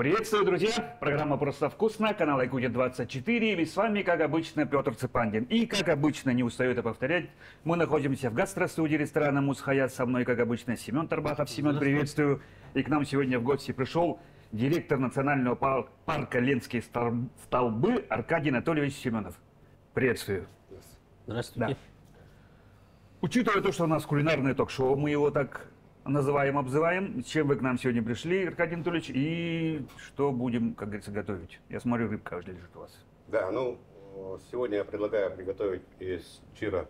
Приветствую, друзья! Программа «Просто вкусно», канал Якутия 24. И с вами, как обычно, Петр Цыпандин. И, как обычно, не устаю это повторять, мы находимся в гастростудии ресторана «Мусхая». Со мной, как обычно, Семен Тарбахов. Семен, приветствую. И к нам сегодня в гости пришел директор Национального парка «Ленские столбы» Аркадий Анатольевич Семенов. Приветствую. Здравствуйте. Да. Учитывая то, что у нас кулинарное ток-шоу, мы его так называем, обзываем. Чем вы к нам сегодня пришли, Аркадий Анатольевич, и что будем, как говорится, готовить? Я смотрю, рыбка уже лежит у вас. Да, ну, сегодня я предлагаю приготовить из чира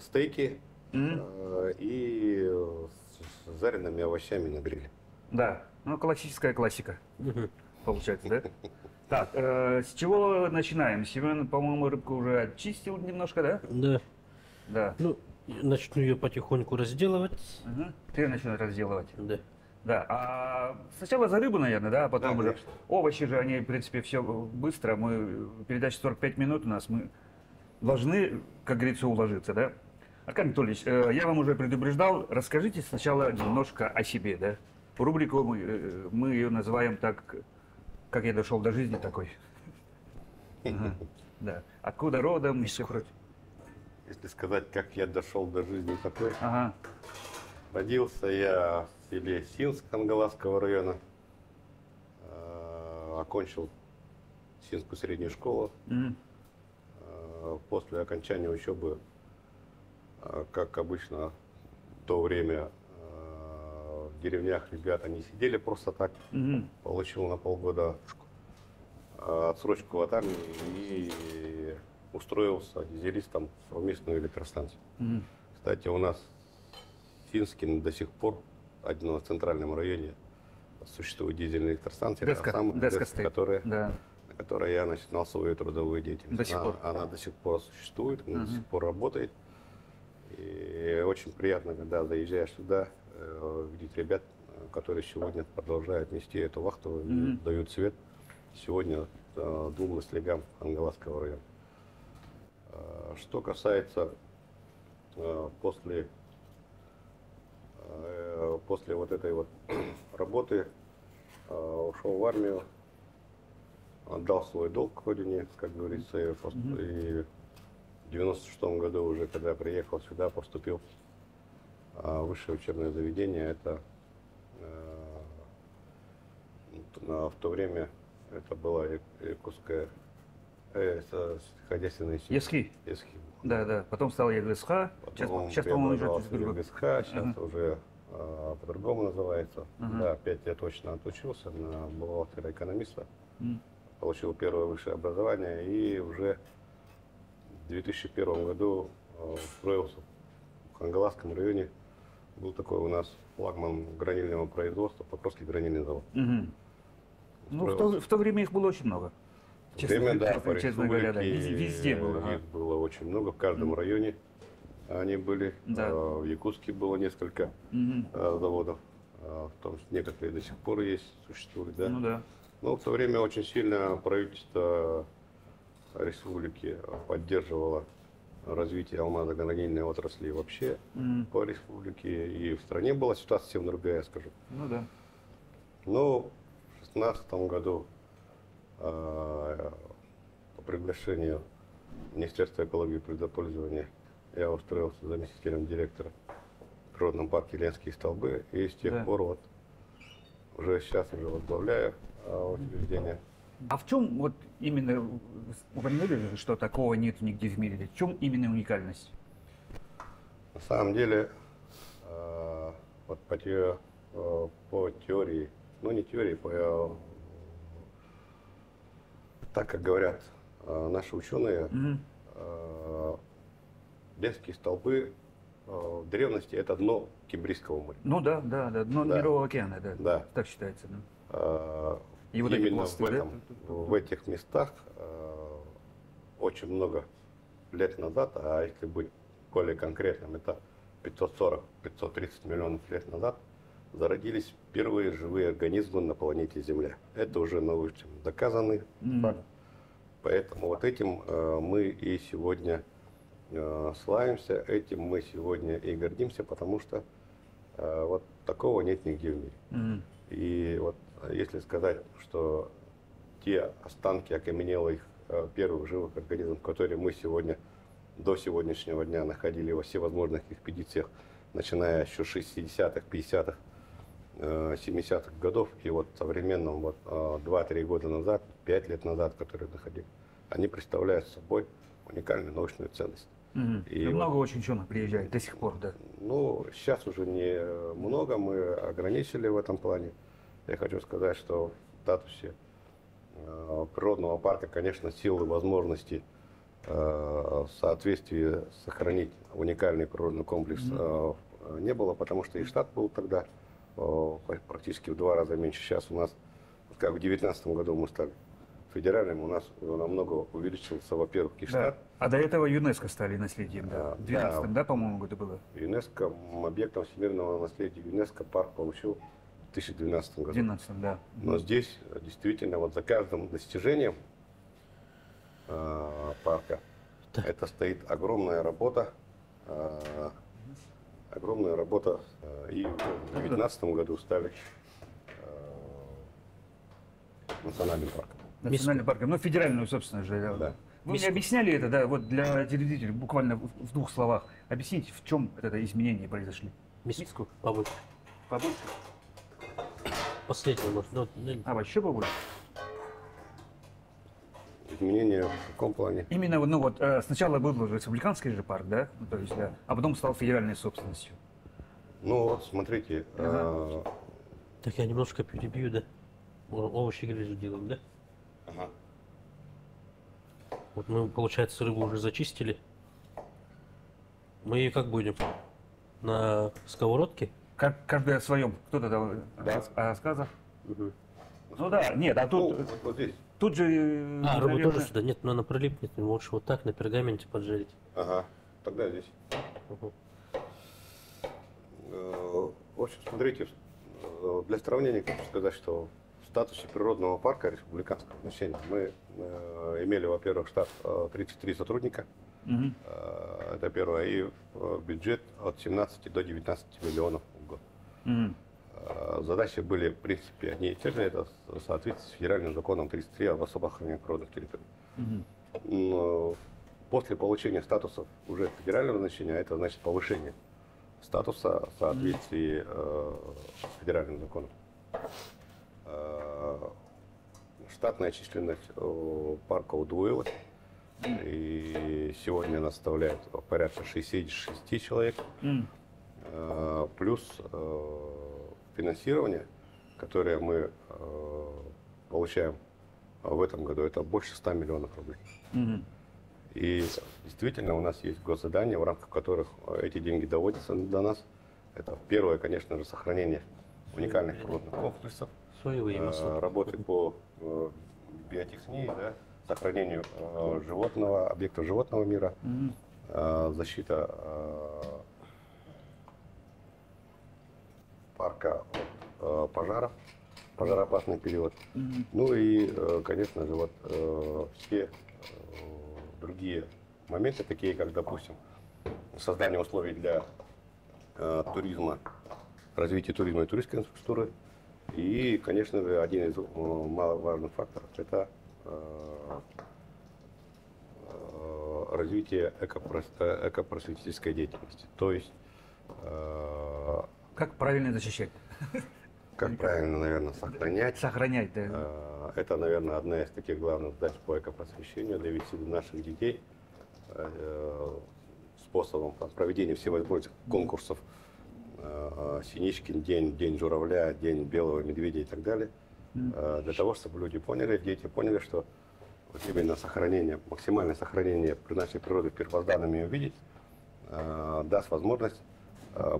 стейки и с жареными овощами на гриле. Да, ну, классическая классика получается, да? Так, с чего начинаем? Семен, по-моему, рыбку уже очистил немножко, да? Да. Да. Ну, начну ее потихоньку разделывать. Угу. Ты начнешь разделывать? Да. Да. А сначала за рыбу, наверное, да, а потом да, уже овощи же, они, в принципе, все быстро. Мы передача 45 минут у нас, мы должны, как говорится, уложиться, да? Аркадий Анатольевич, я вам уже предупреждал, расскажите сначала немножко о себе, да? Рубрику мы ее называем так, как я дошел до жизни такой. Да. Откуда родом и все прочее. Если сказать, как я дошел до жизни такой, ага. Родился я в селе Синск Ангаласского района, окончил Синскую среднюю школу. После окончания учебы, как обычно в то время, в деревнях ребята не сидели просто так, получил на полгода отсрочку в армии и устроился дизелистом в местную электростанцию. Кстати, у нас в Синске до сих пор, в центральном районе, существует дизельная электростанция, на которой я начинал свою трудовую деятельность. До сих пор. Она до сих пор существует, она до сих пор работает. И очень приятно, когда заезжаешь сюда, видеть ребят, которые сегодня продолжают нести эту вахту, дают свет сегодня двум наследникам Ангаласского района. Что касается после вот этой вот работы, ушел в армию, отдал свой долг родине, как говорится, и в 96-м году уже, когда приехал сюда, поступил в высшее учебное заведение. Это в то время это была Якутская хозяйственные сети. Ески. Да, да. Потом стал ЕГСХ. Сейчас, по-моему, сейчас уже по-другому называется. Да, 5 я точно отучился на бухгалтера-экономиста. Получил первое высшее образование и уже в 2001 году устроился в Хангаласском районе. Был такой у нас флагман гранильного производства, Покровский гранильный завод. Ну, в то время их было очень много. Время, да, по республике, да. Везде было. Их было очень много, в каждом районе они были. Да. В Якутске было несколько заводов, в том числе некоторые до сих пор есть, существуют. Да? Ну, да. Но в то время очень сильно правительство республики поддерживало развитие алмазогранильной отрасли вообще по республике. И в стране была ситуация совсем другая, я скажу. Ну, да. Но в 2016 году по приглашению Министерства экологии и природопользования я устроился заместителем директора в природном парке Ленские столбы. И с тех пор вот уже сейчас уже возглавляю учреждение. А в чем вот именно, упомянули, что такого нет нигде в мире? В чем именно уникальность? На самом деле, вот по теории, ну не теории, по... Так, как говорят наши ученые, Ленские столбы в древности – это дно Кибридского моря. Ну да, да, да, дно Мирового океана, да, да. Так считается. Да. И вот именно пласты, в этих местах очень много лет назад, а если быть более конкретным, это 540-530 миллионов лет назад, зародились первые живые организмы на планете Земля. Это уже научно доказанный факт. Поэтому вот этим мы и сегодня славимся, этим мы сегодня и гордимся, потому что вот такого нет нигде в мире. И вот если сказать, что те останки окаменелых первых живых организмов, которые мы сегодня, до сегодняшнего дня находили во всевозможных экспедициях, начиная еще 60-х, 50-х, 70-х годов, и вот современном, вот 2-3 года назад, 5 лет назад, которые находили, они представляют собой уникальную научную ценность. Mm-hmm. И много вот, очень ученых приезжает до сих пор, да? Ну, сейчас уже не много, мы ограничили в этом плане. Я хочу сказать, что в статусе природного парка, конечно, силы, возможности в соответствии сохранить уникальный природный комплекс не было, потому что и штат был тогда практически в 2 раза меньше. Сейчас у нас, как в 2019 году мы стали федеральным, у нас намного увеличился, во-первых, и штат. Да. А до этого ЮНЕСКО стали наследием, да? В 2012, да, по-моему, году было? ЮНЕСКО, объектом всемирного наследия ЮНЕСКО парк получил в 2012 году. 2012, да. Но здесь действительно вот за каждым достижением парка. Да. Это стоит огромная работа, и в 2019 году стали национальным парком. Национальным парком, но федеральную, собственно же. Да. Вы мне объясняли это, да, вот для телезрителей, буквально в 2 словах. Объясните, в чем это изменения произошли? Миску побольше. Побольше? Последний, может. Но... А, вообще побольше? Изменения в каком плане? Именно, ну вот, сначала был республиканский же парк, да? Ну, то есть, да, а потом стал федеральной собственностью. Ну вот, смотрите. Ага. Так я немножко перебью, да? Овощи грязью делаем, да? Ага. Вот мы, получается, рыбу уже зачистили. Мы ее как будем? На сковородке? Как каждый о своем. Кто-то о рассказах. Угу. Ну да, нет, а тут... Ну, вот здесь. Тут же... А, рыбу наверное... тоже сюда? Нет, но она прилипнет. Лучше вот так на пергаменте поджарить. Ага, тогда здесь. Угу. В общем, смотрите, для сравнения хочу сказать, что в статусе природного парка республиканского значения мы имели, во-первых, штат 33 сотрудника. Угу. Это первое. И бюджет от 17 до 19 миллионов в год. Угу. Задачи были, в принципе, одни и те же, это в соответствии с федеральным законом 33 об особо охраняемых природных территориях. Mm-hmm. После получения статуса уже федерального значения, это значит повышение статуса в соответствии с федеральным законом. Штатная численность парка удвоилась, и сегодня она составляет порядка 66 человек, плюс... финансирование, которое мы получаем в этом году, это больше 100 миллионов рублей. Mm-hmm. И действительно у нас есть госзадания, в рамках которых эти деньги доводятся до нас. Это первое, конечно же, сохранение уникальных природных комплексов, работы по биотехнии, да, сохранению животного, объектов животного мира, mm-hmm. Защита парка от пожаров, пожароопасный период. Mm-hmm. Ну и, конечно же, вот все другие моменты, такие как, допустим, создание условий для туризма, развитие туризма и туристской инфраструктуры. И, конечно же, один из маловажных факторов – это развитие экопросветительской деятельности. То есть как правильно защищать? Как правильно, наверное, сохранять. Сохранять, да. Это, наверное, одна из таких главных задач по экопросвещению, довести до наших детей способом проведения всевозможных конкурсов. Синичкин день, день журавля, день белого медведя и так далее. Для того, чтобы люди поняли, дети поняли, что вот именно сохранение, максимальное сохранение нашей природы в первозданном ее виде даст возможность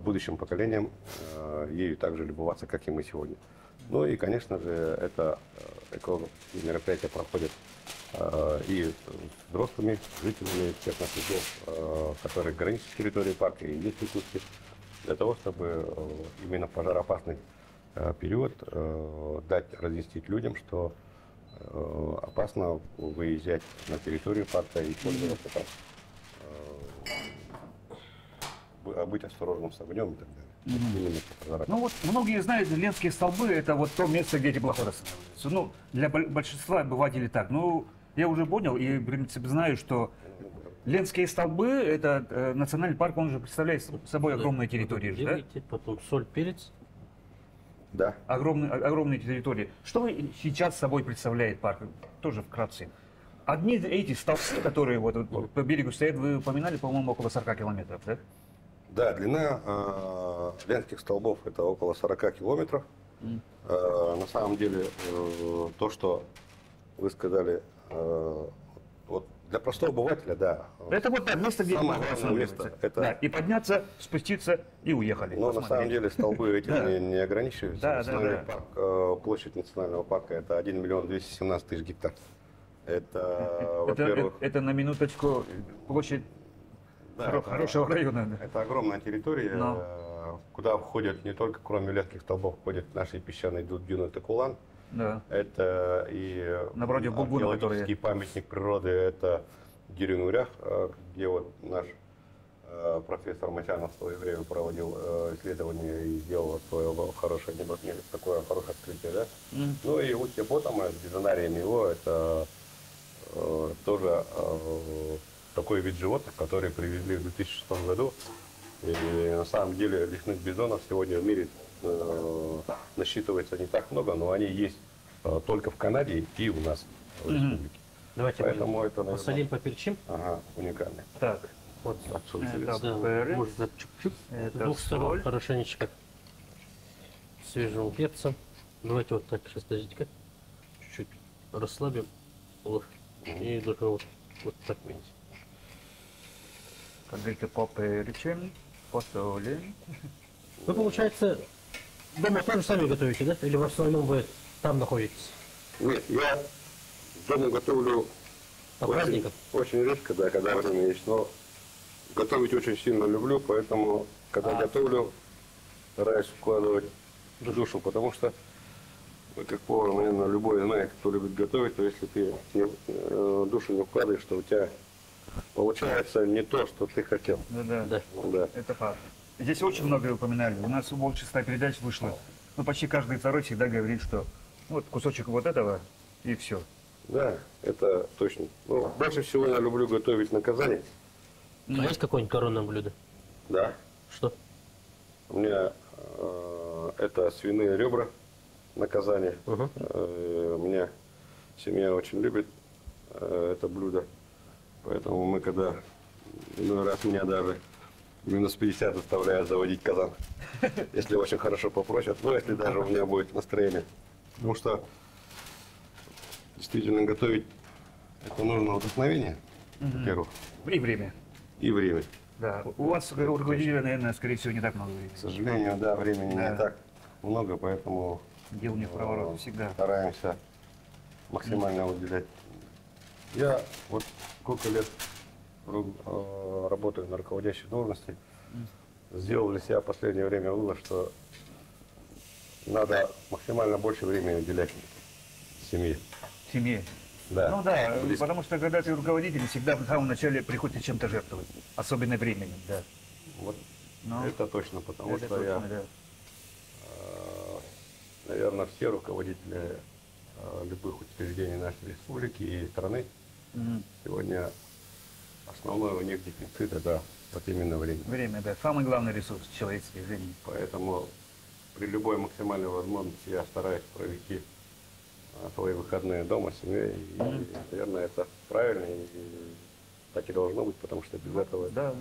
будущим поколениям ею также любоваться, как и мы сегодня. Ну и, конечно же, это мероприятие проходит и с взрослыми жителями всех наших домов, которые граничат с территорией парка и есть в Якутске, для того, чтобы именно в пожароопасный период дать разъяснить людям, что опасно выезжать на территорию парка и пользоваться парком. Быть осторожным с огнем и так далее. Ну вот многие знают, Ленские столбы — это вот то место, где теплоходы останавливаются. Ну, для большинства обывателей так. Ну, я уже понял и, в принципе, знаю, что Ленские столбы — это национальный парк, он же представляет собой огромные территории. Делаете, да? Потом соль, перец. Да. Огромные территории. Что сейчас собой представляет парк? Тоже вкратце. Одни эти столбы, которые вот по берегу стоят, вы упоминали, по-моему, около 40 километров, да? Да, длина Ленских столбов – это около 40 километров. На самом деле, то, что вы сказали, вот для простого обывателя, да. Это вот то место, где место, это... да, и подняться, спуститься и уехали. Но посмотреть. На самом деле столбы эти не ограничиваются. Национальный парк, площадь национального парка – это 1 миллион 217 тысяч гектар. Это, во-первых... это на минуточку площадь. Да, хорошего района. Это огромная территория, куда входят не только, кроме Ленских столбов, входят наши песчаные дюны Токулан. Да. Это и напротив Булгуна, который... памятник природы, это Деринуря, где вот наш профессор Масянов в свое время проводил исследования и сделал свое хорошее небосмелие, такое хорошее открытие. Да? Ну и Устье Ботома с дизонарием его, это тоже... такой вид животных, которые привезли в 2006 году. И на самом деле лесных бизонов сегодня в мире насчитывается не так много, но они есть только в Канаде и у нас в республике. Давайте поэтому это, наверное, посолим, поперчим. Ага, уникально. Так, вот отсюда. Да, может, чук-чук. С двух сторон хорошенечко свежим перцем. Давайте вот так, сейчас, подождите-ка. Чуть-чуть расслабим. И только вот так, видите. Говорите, поперчим, посолим. Вы, получается, дома тоже сами готовите, да? Или в основном вы там находитесь? Нет, я дома готовлю очень редко, да, когда время есть, но готовить очень сильно люблю, поэтому, когда готовлю, стараюсь вкладывать душу, потому что, как повар, наверное, любой знает, кто любит готовить, то если ты душу не вкладываешь, то у тебя... получается не то, что ты хотел. Да. Это факт. Здесь очень много упоминали. У нас больше 100 передач вышло. Ну, почти каждый второй всегда говорит, что вот кусочек вот этого и все. Да, это точно. Ну, больше всего я люблю готовить на Казани. А есть какое-нибудь коронное блюдо? Да. Что? У меня это свиные ребра на Казани. У меня семья очень любит это блюдо. Поэтому мы когда, ну, раз меня даже минус 50 заставляют заводить казан, если очень хорошо попросят, но если даже у меня будет настроение. Потому что действительно готовить это нужно вдохновение, во-первых. И время. И время. Да. У вас, руководителя, наверное, скорее всего, не так много времени. К сожалению, да, времени не так много, поэтому дел не в проворот всегда. Стараемся максимально уделять. Я вот сколько лет работаю на руководящей должности, сделал для себя в последнее время вывод, что надо максимально больше времени уделять семье. Семье? Да. Ну да, потому что когда ты руководитель, всегда в самом начале приходится чем-то жертвовать, особенно временем, да. Вот. Но это точно, потому это что точно, я, наверное, все руководители любых учреждений нашей республики и страны, сегодня основное у них дефицит — это вот именно время. Время, да. Самый главный ресурс человеческих жизней. Поэтому при любой максимальной возможности я стараюсь провести свои выходные дома с семьей. И, наверное, это правильно. И так и должно быть, потому что без этого... Да.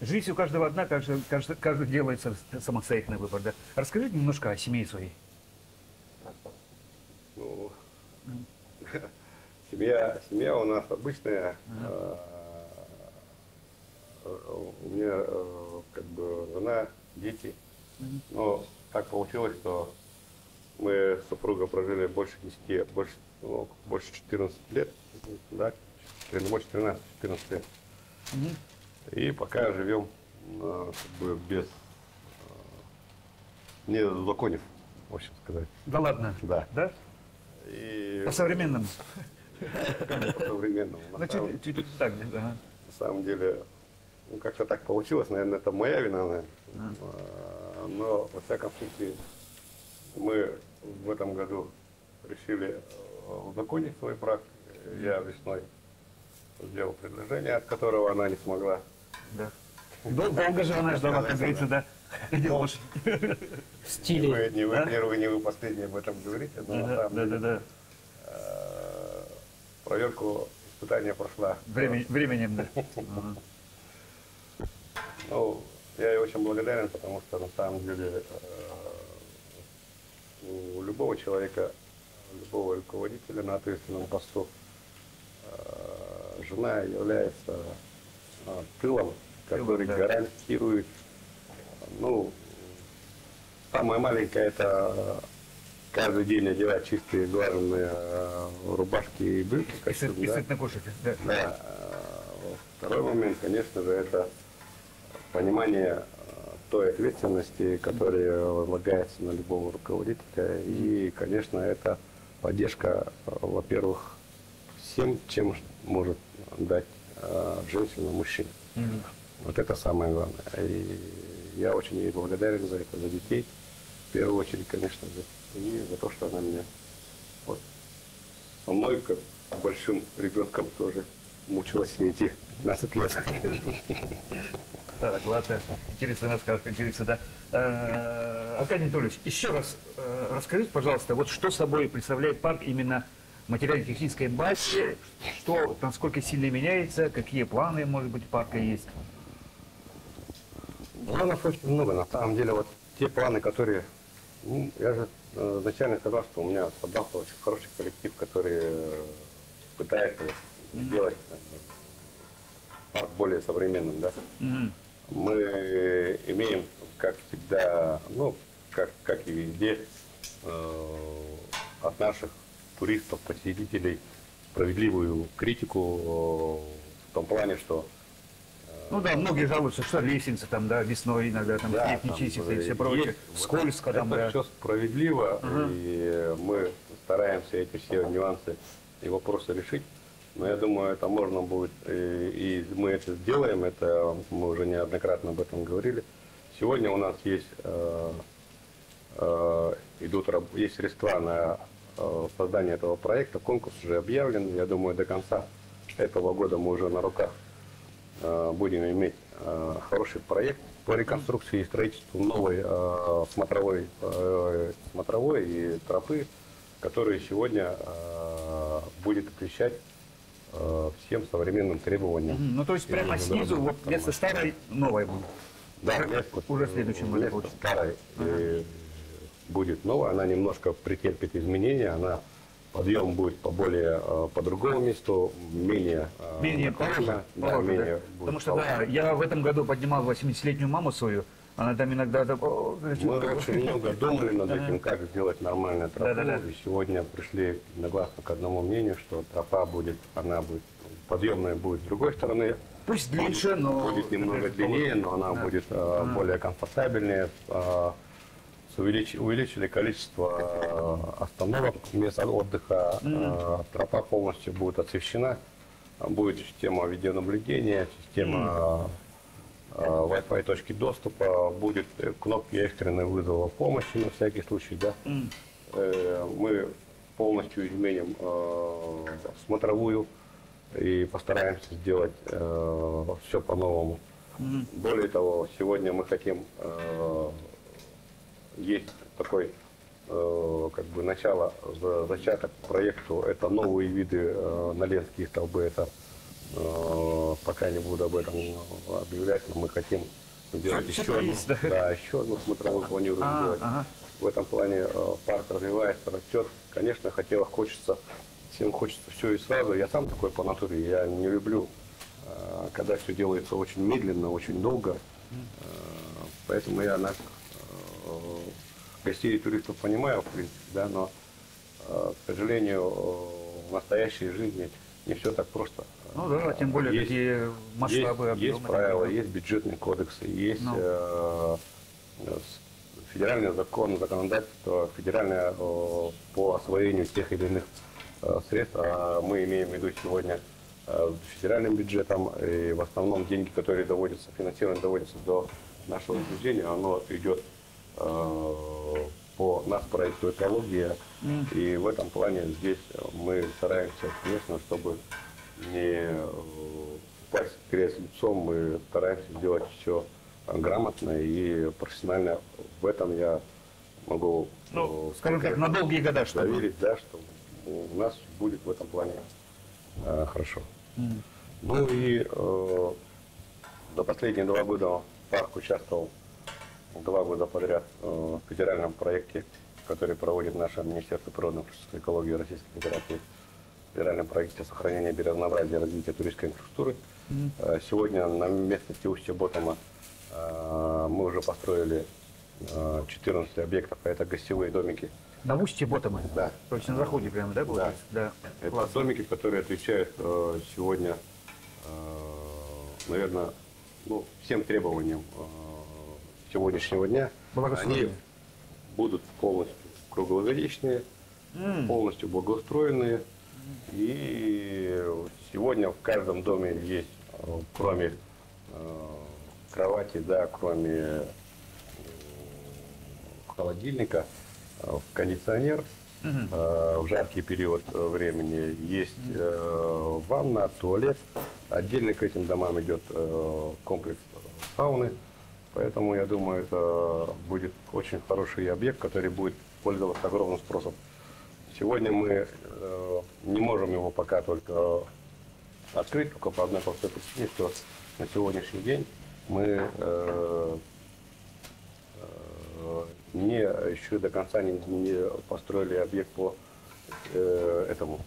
Жизнь у каждого одна, каждый делает самостоятельный выбор. Да? Расскажите немножко о семье своей. Ну... Семья у нас обычная. У меня как бы жена, дети. Но так получилось, что мы с супругой прожили больше 10, больше 14 лет. Да? Больше 13-14 лет. И пока живем как бы без... не законов, в общем сказать. Да ладно? Да. Да? И... по-современному? По-современному. На самом деле как-то так получилось, наверное, это моя вина, наверное. Но, во всяком случае, мы в этом году решили узаконить свой брак. Я весной сделал предложение, от которого она не смогла. Да. Долго же она ждала, как говорится, да? В стиле. Не вы первый, не вы последний об этом говорите, но на самом деле проверку испытания прошла. Временем, да. Ну, я ей очень благодарен, потому что на самом деле у любого человека, любого руководителя на ответственном посту жена является тылом, который гарантирует, ну, самое маленькое это каждый день одевать чистые глаженные рубашки и брюки. И сытно кушать. Да. Второй момент, конечно же, это понимание той ответственности, которая возлагается на любого руководителя. И, конечно, это поддержка, во-первых, всем, чем может дать женщина мужчине. Вот это самое главное. И я очень ей благодарен за это, за детей, в первую очередь, конечно же, и за то, что она меня вот, со мной, как большим ребенком, тоже мучилась эти 15 лет. Так, ладно, интересный рассказ, интересно, да. Аркадий Анатольевич, еще раз расскажите, пожалуйста, вот что собой представляет парк именно материально-технической базе, что, насколько сильно меняется, какие планы, может быть, парка есть? Планов очень много, на самом деле, вот те планы, которые, ну, я же изначально сказал, что у меня собрался очень хороший коллектив, который пытается сделать парк более современным, да. Мы имеем, как всегда, ну, как и везде, от наших туристов, посетителей справедливую критику в том плане, что... Ну да, многие жалуются, что лестницы там, да, весной иногда, там, да, снег нечистится и все прочее, скользко там, да. Это все справедливо, и мы стараемся эти все нюансы и вопросы решить. Но я думаю, это можно будет, и мы это сделаем, это мы уже неоднократно об этом говорили. Сегодня у нас есть, есть средства на создание этого проекта, конкурс уже объявлен. Я думаю, до конца этого года мы уже на руках будем иметь хороший проект по реконструкции и строительству новой смотровой и тропы, которая сегодня будет отвечать всем современным требованиям. Ну, то есть прямо снизу, вот вместо старой новой будет. Да, уже в следующем году. Старой будет новая, она немножко претерпит изменения, она подъем будет по другому месту, менее плавно. Да, потому что да, я в этом году поднимал 80-летнюю маму свою, она там иногда... Мы очень много думали над этим, как сделать нормальную тропу. И сегодня пришли согласно к одному мнению, что тропа будет, она будет, подъемная будет с другой стороны. Пусть длиннее, но... Будет немного длиннее, но она будет более комфортабельнее. Увеличили количество остановок, мест отдыха, тропа полностью будет освещена, будет система видеонаблюдения, система Wi-Fi точки доступа, будет кнопки экстренного вызова помощи на всякий случай. Да. Мы полностью изменим смотровую и постараемся сделать все по-новому. Более того, сегодня мы хотим... Есть такой, как бы, начало, зачаток проекту, это новые виды на Ленские столбы, это, пока не буду об этом объявлять, но мы хотим делать еще одну смотровую, планируем делать. В этом плане парк развивается, растет. Конечно, всем хочется все и сразу. Я сам такой по натуре, я не люблю, когда все делается очень медленно, очень долго, поэтому я на... Гостей и туристов понимаю, в принципе, да, но, к сожалению, в настоящей жизни не все так просто. Ну да, тем более такие масштабы, объемы. Есть правила, есть бюджетный кодекс, есть федеральный закон, законодательство, федеральное по освоению тех или иных средств. Мы имеем в виду сегодня федеральным бюджетом. И в основном деньги, которые доводятся, финансирование доводится до нашего учреждения, оно идет по нас проекту экологии. И в этом плане здесь мы стараемся, конечно, чтобы не упасть крест лицом, мы стараемся делать все грамотно и профессионально. В этом я могу, ну, скажем так, на долгие года, что доверить, да, что у нас будет в этом плане хорошо. Ну и до последних 2 года парк участвовал 2 года подряд в федеральном проекте, который проводит наше Министерство природной экологии Российской Федерации, в федеральном проекте сохранения биоразнообразия и развития туристской инфраструктуры. Сегодня на местности Устье Ботома мы уже построили 14 объектов, а это гостевые домики. На Устье Ботома? Да. То есть на заходе прямо, да, получается? Да. Да. Это классно. Домики, которые отвечают сегодня, наверное, ну, всем требованиям сегодняшнего дня. Они будут полностью круглогодичные, полностью благоустроенные. И сегодня в каждом доме есть, кроме кровати, да, кроме холодильника, кондиционер в жаркий период времени, есть ванна, туалет. Отдельно к этим домам идет комплекс сауны. Поэтому, я думаю, это будет очень хороший объект, который будет пользоваться огромным спросом. Сегодня мы не можем его пока только открыть, только по одной простой причине, что на сегодняшний день мы еще до конца не построили объект по этому,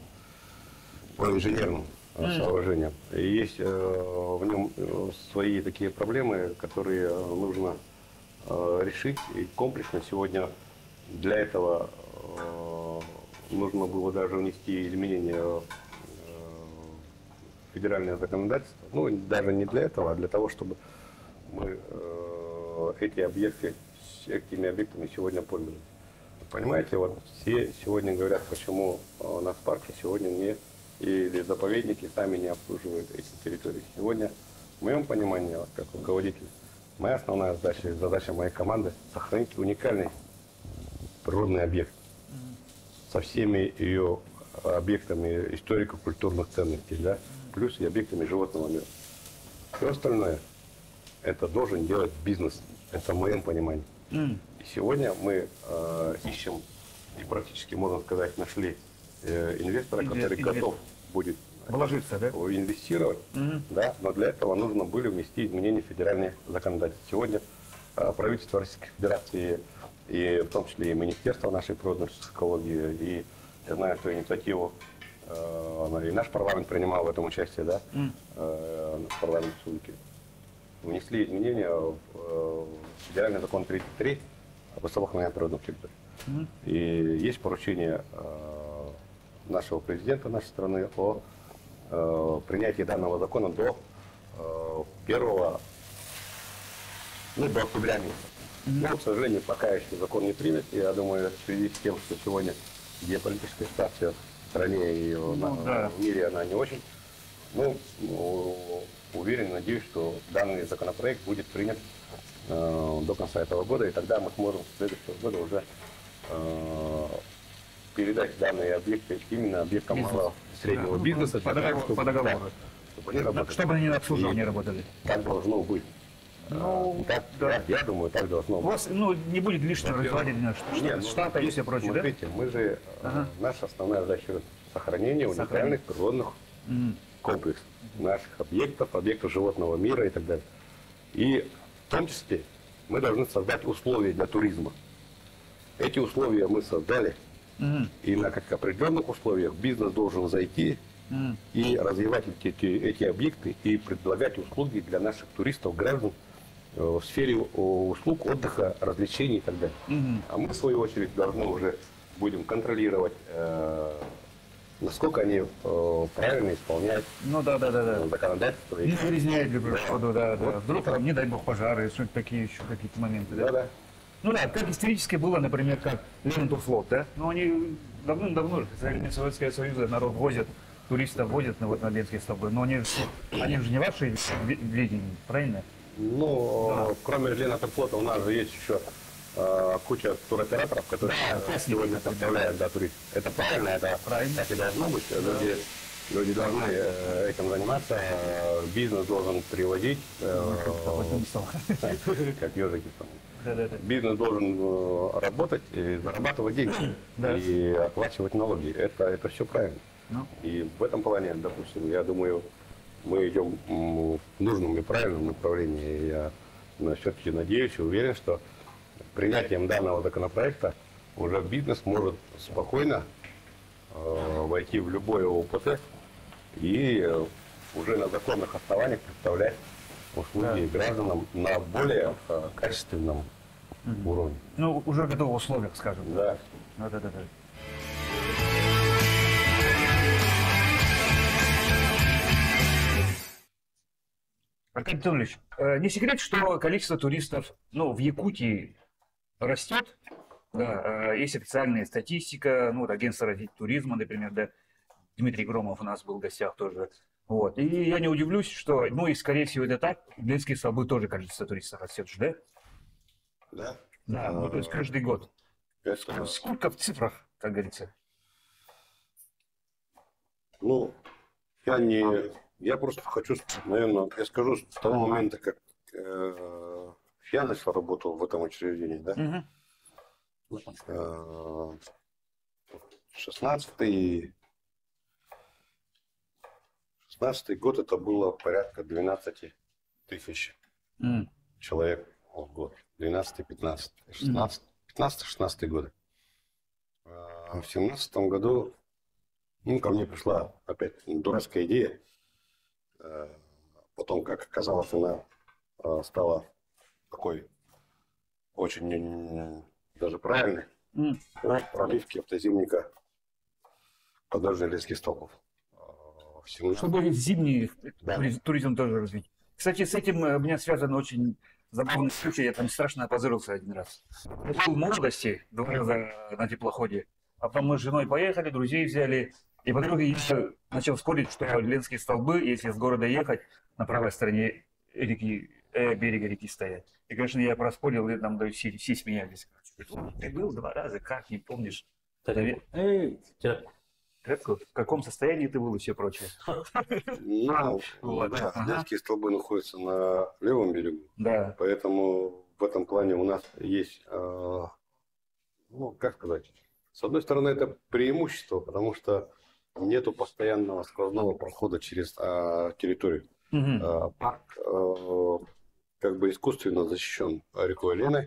по инженерному сооружениям. Есть в нем свои такие проблемы, которые нужно решить. И комплексно сегодня для этого нужно было даже внести изменения в федеральное законодательство. Ну, даже не для этого, а для того, чтобы мы этими объектами сегодня пользуемся. Понимаете, вот все сегодня говорят, почему у нас в парке сегодня не... или заповедники сами не обслуживают эти территории. Сегодня, в моем понимании, как руководитель, моя основная задача и задача моей команды – сохранить уникальный природный объект со всеми ее объектами историко-культурных ценностей, да, плюс и объектами животного мира. Все остальное это должен делать бизнес, это в моем понимании. И сегодня мы ищем, и практически, можно сказать, нашли инвестора, который готов будет вложиться, да? Инвестировать, да, но для этого нужно было внести изменения в федеральное законодательство. Сегодня правительство Российской Федерации, и в том числе и Министерство нашей природной экологии, и я знаю, что инициативу и наш парламент принимал в этом участие, да, в парламент Сумки, внесли изменения в федеральный закон 33 об особых природных территориях. И есть поручение нашего президента нашей страны о принятии данного закона до 1 октября месяца. Но, к сожалению, пока еще закон не принят. Я думаю, в связи с тем, что сегодня геополитическая ситуация в стране и в мире, она не очень. Ну, уверен, надеюсь, что данный законопроект будет принят до конца этого года. И тогда мы сможем в следующем году уже передать данные объекты именно объектам малого среднего бизнеса. По договору. Чтобы они на обслуживание работали. Так должно быть. Ну, так, да. Я думаю, так должно быть. У вас, ну, не будет лишнего руководителя штата и все прочее, смотрите, да? Мы же, наша основная задача – сохранение уникальных природных комплексов, наших объектов, объектов животного мира и так далее. И в том числе мы должны создать условия для туризма. Эти условия мы создали. И на как определенных условиях бизнес должен зайти и развивать эти объекты и предлагать услуги для наших туристов, граждан в сфере услуг, отдыха, развлечений и так далее. А мы, в свою очередь, должны уже будем контролировать, насколько они правильно исполняют законодательство. Не загрязняют ли природу, да. Вдруг там, не дай бог, пожары, такие еще какие-то моменты, да? Ну да, как исторически было, например, как Ленатурфлот, да? Ну, они давным-давно, со времен Советского Союза, народ возит туристов водят на, вот, на Ленские столбы, но они же не ваши видения, правильно? Ну, да. Кроме Ленатурфлота у нас же есть еще куча туроператоров, которые сегодня составляют турист. Это правильно, это должно быть. Люди должны этим заниматься, бизнес должен приводить, как ежики. Бизнес должен работать и зарабатывать деньги, и оплачивать налоги. Это все правильно. И в этом плане, допустим, я думаю, мы идем в нужном и правильном направлении. Я все-таки надеюсь и уверен, что принятием данного законопроекта уже бизнес может спокойно войти в любое ОПЦ и уже на законных основаниях представлять услуги гражданам на более качественном уровне. Ну, уже в готовых условиях, скажем. Да. Да. Аркадий Анатольевич, не секрет, что количество туристов в Якутии растет. Да, есть официальная статистика, ну, вот агентство развития туризма, например, да, Дмитрий Громов у нас был в гостях тоже. Вот. И я не удивлюсь, что, ну и скорее всего это так, в Ленские столбы тоже количество туристов растет, да? Да. Да, ну, то есть каждый год. Сколько в цифрах, как говорится? Ну, я просто хочу, наверное, я скажу с того момента, как я начал работу в этом учреждении, да? Угу. 16-й год это было порядка 12 тысяч человек в год. 12-15. 15-16 годы. В 17-м году ко мне пришла опять дурацкая идея. Потом, как оказалось, она стала такой очень... даже правильный, проливки автозимника подальше Ленских столбов. Чтобы зимний туризм тоже развить. Кстати, с этим у меня связан очень забавный случай. Я там страшно опозорился один раз. Я был в молодости, 2 раза на теплоходе. А потом мы с женой поехали, друзей взяли. И по дороге я начал спорить, что Ленские столбы, если с города ехать, на правой стороне берега реки стоят. И, конечно, я проспорил, и там все смеялись. Ты был 2 раза, как, не помнишь? В каком состоянии ты был и все прочее? Ленские столбы находятся на левом берегу, поэтому в этом плане у нас есть, как сказать, с одной стороны это преимущество, потому что нету постоянного сквозного прохода через территорию. Парк как бы искусственно защищен рекой Леной.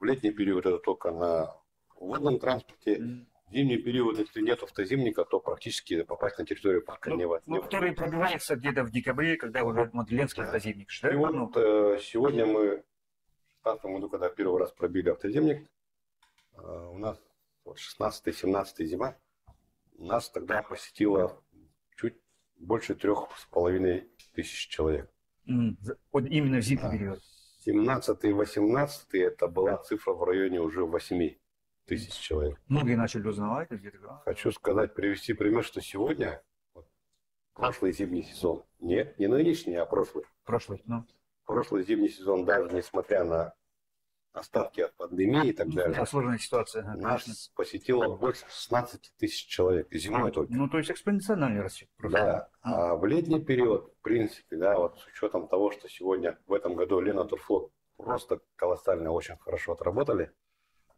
В летний период это только на водном транспорте. В зимний период, если нет автозимника, то практически попасть на территорию парка невозможно. Который пробивается где-то в декабре, когда уже Ленский автозимник. И вот сегодня мы, в 16-м году, когда первый раз пробили автозимник, у нас вот, 16-17 зима, нас тогда посетило чуть больше 3,5 тысяч человек. Вот именно в зимний период. 17-18 это была цифра в районе уже 8 тысяч человек. Многие начали узнавать. Хочу сказать, привести пример, что сегодня, прошлый зимний сезон, не нынешний, а прошлый. Прошлый зимний сезон, даже несмотря на остатки от пандемии и так далее. Сложная ситуация. Нас посетило больше 16 тысяч человек. Зимой только. Ну, то есть экспоненциально растет. Да. А в летний период, в принципе, вот с учетом того, что сегодня, в этом году Ленатурфлот просто колоссально очень хорошо отработали.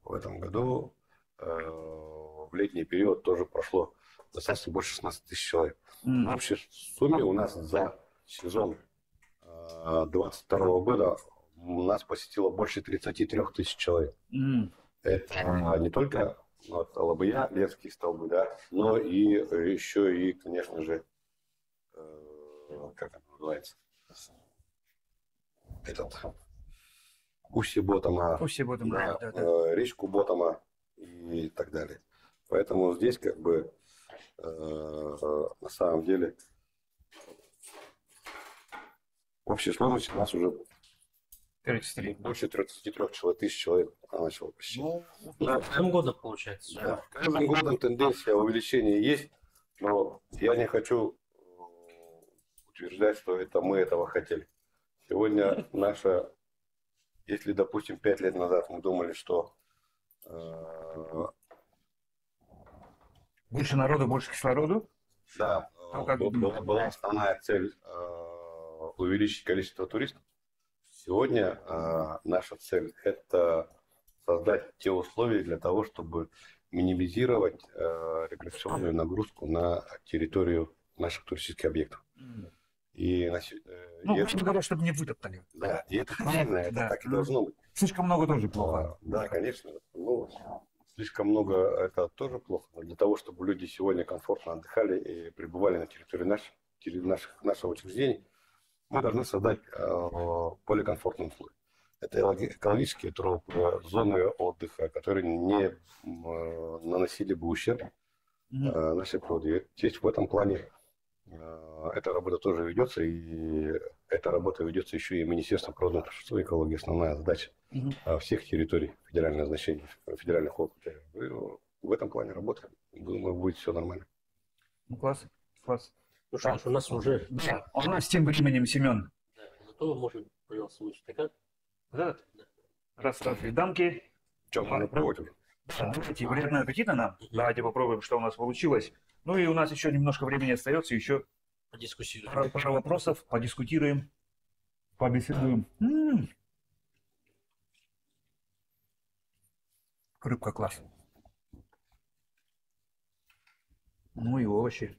В этом году в летний период тоже прошло достаточно больше 16 тысяч человек. В общей сумме у нас за сезон 2022 года нас посетило больше 33 тысяч человек. Это не только Лабыя, Ленские столбы, но и еще и, конечно же, как это называется, Устье Ботома, речку Ботома и так далее. Поэтому здесь как бы на самом деле в общей сложности у нас уже Больше 33 тысяч человек начало посещать. Да, каждым годом получается. Да. Каждым годом тенденция увеличения есть, но я не хочу утверждать, что это мы этого хотели. Сегодня наша, если, допустим, 5 лет назад мы думали, что больше народу, больше кислороду. Да, была основная цель увеличить количество туристов. Сегодня наша цель – это создать те условия для того, чтобы минимизировать регрессионную нагрузку на территорию наших туристических объектов. И, ну, в общем говоря, чтобы не вытоптали. Да, и это правильно, это да. Так и должно быть. Слишком много тоже плохо. Да, конечно. Ну, слишком много – это тоже плохо. Но для того, чтобы люди сегодня комфортно отдыхали и пребывали на территории нашего учреждения, мы должны создать более комфортные условия. Это экологические трубы, зоны отдыха, которые не наносили бы ущерб нашей природе. Здесь в этом плане эта работа тоже ведется, и эта работа ведется еще и Министерством природного ресурсов и экологии. Основная задача всех территорий федерального значения, федеральных округов. В этом плане работа. Думаю, будет все нормально. Ну, класс, класс. Ну что ж, у нас уже... Да, у нас тем временем, Семен. Да, зато можем, пожалуйста, лучше стакан. Да, да. Расставьте дамки. Чем мы проводим? Да, давайте, приятного аппетита нам. Давайте попробуем, что у нас получилось. Ну и у нас еще немножко времени остается, еще пара вопросов, подискутируем, побеседуем. Рыбка класс. Ну и овощи.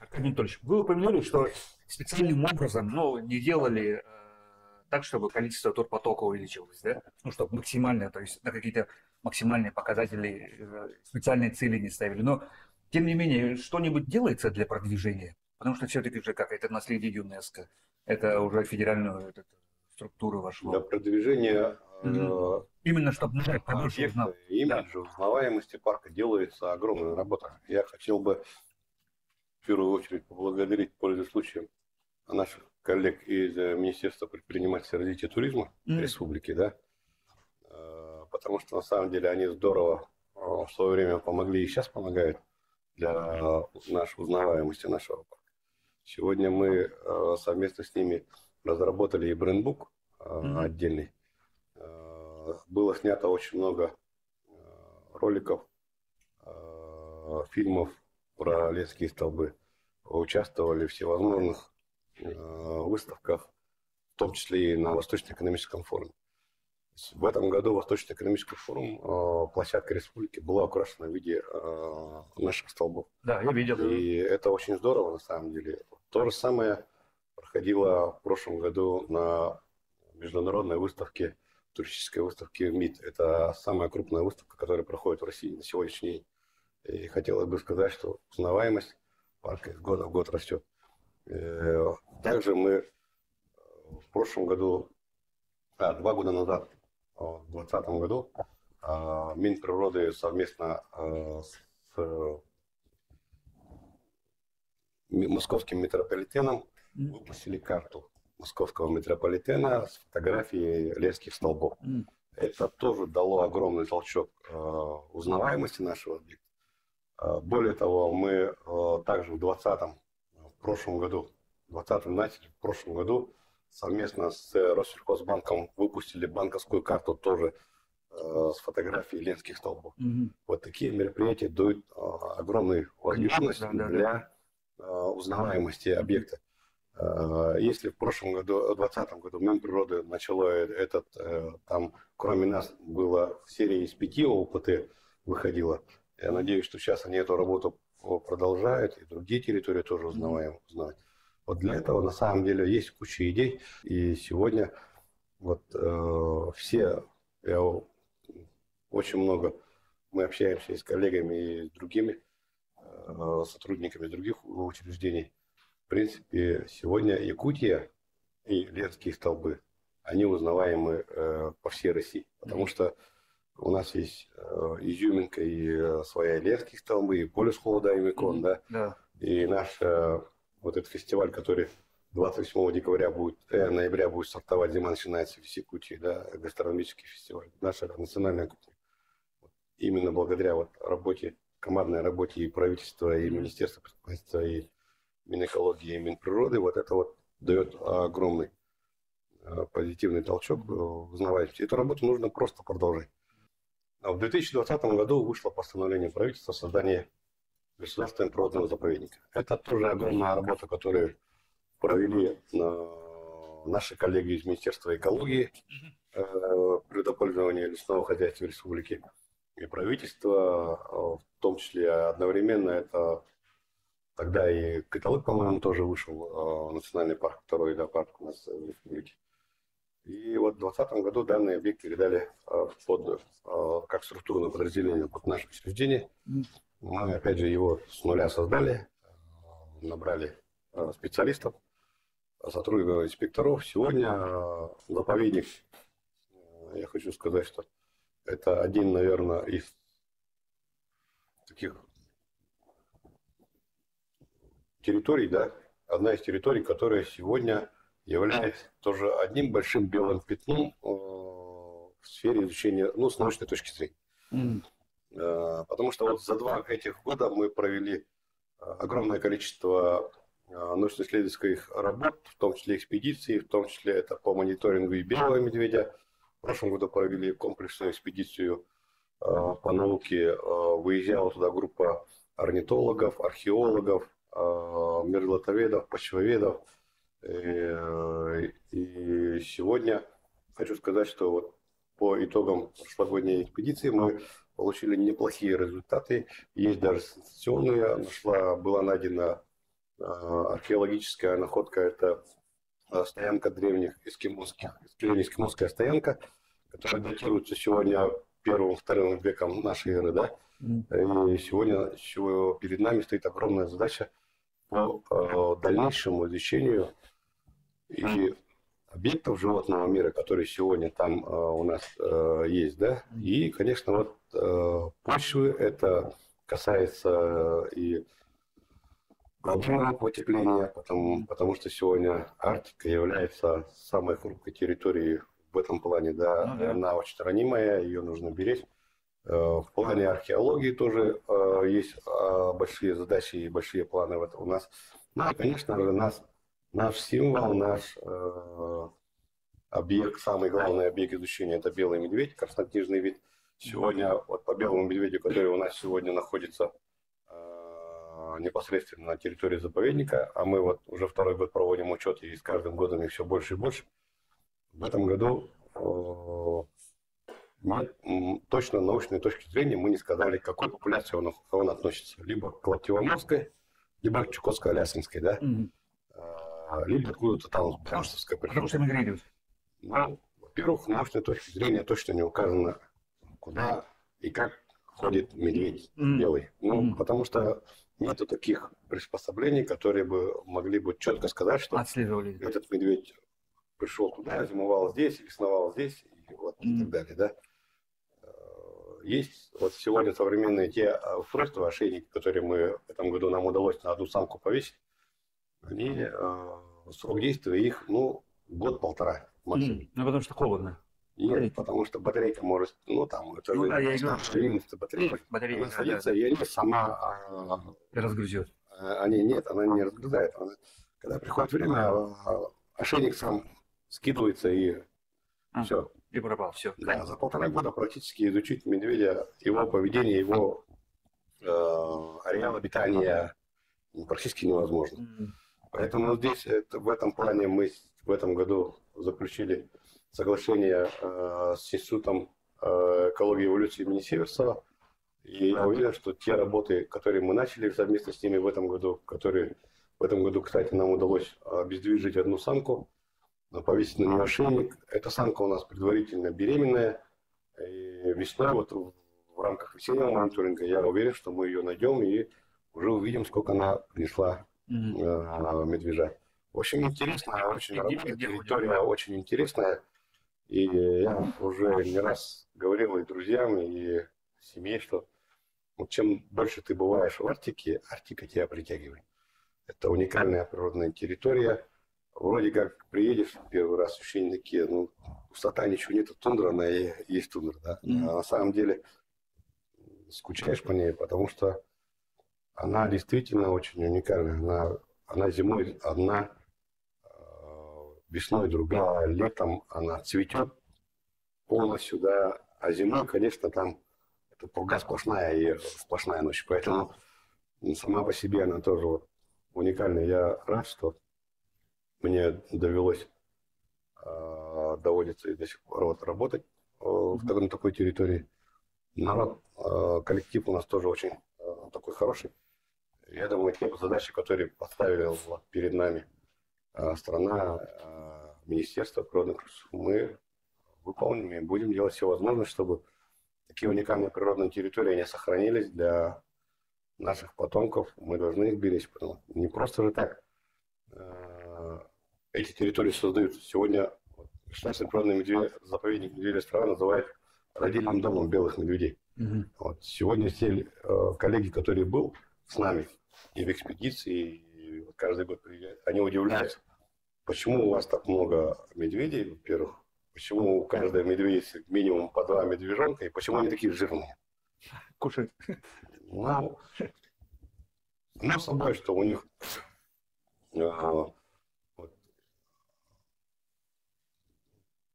Аркадий Анатольевич, вы упомянули, что специальным образом, но не делали так, чтобы количество турпотока увеличилось, да? Ну, чтобы максимально, то есть на какие-то максимальные показатели, специальные цели не ставили. Но, тем не менее, что-нибудь делается для продвижения? Потому что все-таки же как, это наследие ЮНЕСКО, это уже федеральную структуру вошло. Для продвижения... Именно чтобы побольше узнал. Имиджа, узнаваемости парка делается огромная работа. Я хотел бы... в первую очередь поблагодарить, пользуясь случаем, наших коллег из Министерства предпринимательства и развития туризма республики, да, потому что на самом деле они здорово в свое время помогли и сейчас помогают для нашей узнаваемости нашего парка. Сегодня мы совместно с ними разработали и брендбук отдельный. Было снято очень много роликов, фильмов про Ленские столбы, участвовали в всевозможных выставках, в том числе и на Восточно-экономическом форуме. В этом году Восточно-экономический форум, площадка республики, была украшена в виде наших столбов. Да, я видел. И это очень здорово на самом деле. То же самое проходило в прошлом году на международной выставке, туристической выставке МИД. Это самая крупная выставка, которая проходит в России на сегодняшний день. И хотелось бы сказать, что узнаваемость парка из года в год растет. Также мы в прошлом году, 2 года назад, в 2020 году, Минприроды совместно с Московским метрополитеном выпустили карту Московского метрополитена с фотографией Ленских столбов. Это тоже дало огромный толчок узнаваемости нашего объекта. Более того, мы также в прошлом году совместно с Россельхозбанком выпустили банковскую карту тоже с фотографией Ленских столбов. Вот такие мероприятия дают огромную возможность для узнаваемости объекта. Если в прошлом году, в 2020 году, Минприроды начало этот, там кроме нас было серия из 5 ОПТ выходила. Я надеюсь, что сейчас они эту работу продолжают, и другие территории тоже узнают. Вот для этого на самом деле есть куча идей. И сегодня вот очень много мы общаемся и с коллегами, и с другими сотрудниками других учреждений. В принципе, сегодня Якутия и Ленские столбы они узнаваемы по всей России. Потому что у нас есть изюминка и своя Ленские столбы, и полюс холода, и Мекон, да? И наш вот этот фестиваль, который 28 декабря будет, ноября будет стартовать, зима начинается в Якутии, да, гастрономический фестиваль, наша национальная кухня. Именно благодаря вот работе, командной работе и правительства, и Министерства предпринимательства, и Минэкологии, и Минприроды, вот это вот дает огромный позитивный толчок в узнаваемости. Эту работу нужно просто продолжать. В 2020 году вышло постановление правительства о создании государственного природного заповедника. Это тоже огромная работа, которую провели наши коллеги из Министерства экологии, предупреждения лесного хозяйства республики и правительства, в том числе одновременно это тогда и каталог, по-моему, тоже вышел, национальный парк, второй парк у нас в республике. И вот в 2020 году данный объект передали как структурное подразделение под наше учреждение. Мы опять же его с нуля создали, набрали специалистов, сотрудников, инспекторов. Сегодня заповедник, я хочу сказать, что это один, наверное, из таких территорий, да, одна из территорий, которая сегодня является тоже одним большим белым пятном в сфере изучения, ну, с научной точки зрения. Потому что вот за два этих года мы провели огромное количество научно-исследовательских работ, в том числе экспедиции, в том числе это по мониторингу и белого медведя. В прошлом году провели комплексную экспедицию по науке. Выезжала туда группа орнитологов, археологов, миролотоведов, почвоведов. И сегодня хочу сказать, что вот по итогам прошлогодней экспедиции мы получили неплохие результаты. Есть даже сенсационные. Была найдена археологическая находка. Это стоянка древних эскимосских, эскимосская стоянка, которая датируется сегодня первым-вторым веком нашей эры. Да? И сегодня перед нами стоит огромная задача по дальнейшему изучению и объектов животного мира, которые сегодня там у нас есть, да, и, конечно, вот почвы, это касается и глобального потепления, потому что сегодня Арктика является самой хрупкой территорией в этом плане, да, она очень ранимая, ее нужно беречь. В плане археологии тоже есть большие задачи и большие планы вот у нас. Ну, и, конечно же, наш символ, наш объект, самый главный объект изучения – это белый медведь, краснокнижный вид. Сегодня вот по белому медведю, который у нас сегодня находится непосредственно на территории заповедника, а мы вот уже второй год проводим учет, и с каждым годом их все больше и больше. В этом году точно с научной точки зрения мы не сказали, к какой популяции он относится. Либо к Лаптевоморской, либо к Чукотской Алясинской, да? Либо откуда-то там. Потому что мигрируют. Ну, во-первых, с научной точки зрения точно не указано, куда и как ходит медведь белый. Ну, потому что нету таких приспособлений, которые бы могли бы четко сказать, что этот медведь пришел туда, зимовал здесь, весновал здесь, и вот и так далее, да? Есть вот сегодня современные те устройства, ошейники, которые мы в этом году нам удалось на одну самку повесить, они срок действия их, ну, год-полтора максимум. Ну, потому что холодно. Нет, потому что батарейка может, ну, там, это же батарейка садится, и она сама разгрузит. Она не разгрузает. Когда приходит время, ошейник сам скидывается и все. И пропал, все. Да, за полтора года практически изучить медведя, его поведение, его ареал обитания практически невозможно. Поэтому здесь, в этом плане, мы в этом году заключили соглашение с Институтом экологии и эволюции имени Северсова. И я уверен, что те работы, которые мы начали совместно с ними в этом году, которые в этом году, кстати, нам удалось обездвижить одну самку, повесить на нее ошейник. Эта самка у нас предварительно беременная. И весной, вот в рамках весеннего мониторинга, я уверен, что мы ее найдем и уже увидим, сколько она принесла медвежа. В общем, интересная очень работа, территория очень интересная. И я уже не раз говорил и друзьям, и семье, что вот чем дольше ты бываешь в Арктике, Арктика тебя притягивает. Это уникальная природная территория. Вроде как приедешь первый раз, ощущение такие, ну, пустота, ничего нет, тундра, она и есть тундра, да? А на самом деле скучаешь по ней, потому что она действительно очень уникальная. Она зимой одна, весной другая, летом она цветет полностью, да, а зимой, конечно, там это пурга сплошная и сплошная ночь. Поэтому сама по себе она тоже вот уникальная. Я рад, что мне доводится и до сих пор вот работать на такой территории. Народ, коллектив у нас тоже очень такой хороший. Я думаю, те задачи, которые поставила перед нами страна, Министерство природных ресурсов, мы выполним и будем делать все возможное, чтобы такие уникальные природные территории не сохранились для наших потомков. Мы должны их беречь. Не просто же так эти территории создаются. Сегодня Государственный природный заповедник «Медведя страна» называют родильным домом белых медведей. Вот. Сегодня все коллеги, которые были с нами и в экспедиции, и каждый год приезжают, они удивляются, почему у вас так много медведей, во-первых, почему у каждой медведицы минимум по 2 медвежонка, и почему они такие жирные. Кушают. Ну, с собой, что у них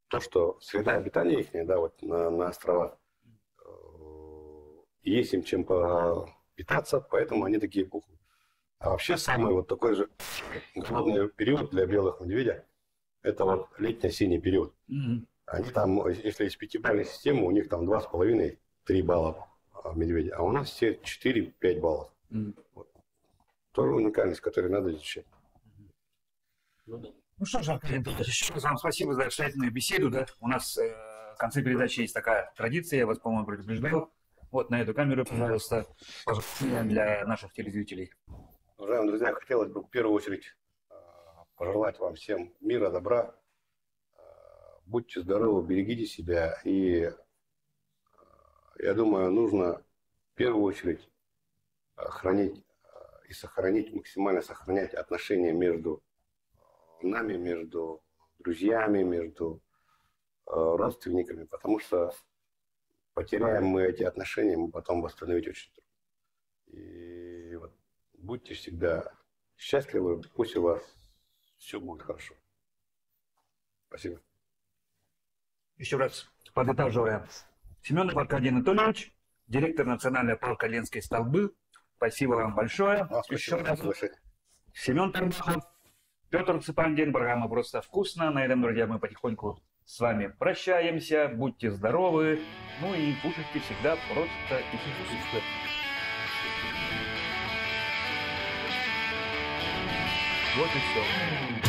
то, что среда обитания их, да, вот на островах, есть им чем питаться, поэтому они такие пухлые. А вообще самый вот такой же главный период для белых медведя — это вот летний-осенний период. Они там, если из пятибалльной системы, у них там 2,5-3 балла медведя, а у нас все 4-5 баллов. Вот. Тоже уникальность, которую надо изучать. Ну что ж, Аркадий Анатольевич, вам спасибо за обстоятельную беседу. Да? У нас в конце передачи есть такая традиция, я вас, по-моему, предупреждал. Вот на эту камеру, пожалуйста, для наших телезрителей. Уважаемые друзья, хотелось бы в первую очередь пожелать вам всем мира, добра. Будьте здоровы, берегите себя. И я думаю, нужно в первую очередь хранить и сохранить, максимально сохранять отношения между нами, между друзьями, между родственниками, потому что потеряем мы эти отношения, мы потом восстановить очень трудно. И вот будьте всегда счастливы, пусть у вас все будет хорошо. Спасибо. Еще раз подытоживая. Семенов Аркадий Анатольевич, директор Национального парка Ленские столбы. Спасибо вам большое. Еще раз. Семен Тарбахов, Петр Цыпандин, программа «Просто вкусно». На этом, друзья, мы потихоньку с вами прощаемся. Будьте здоровы. Ну и кушайте всегда просто и вкусно. Вот и все.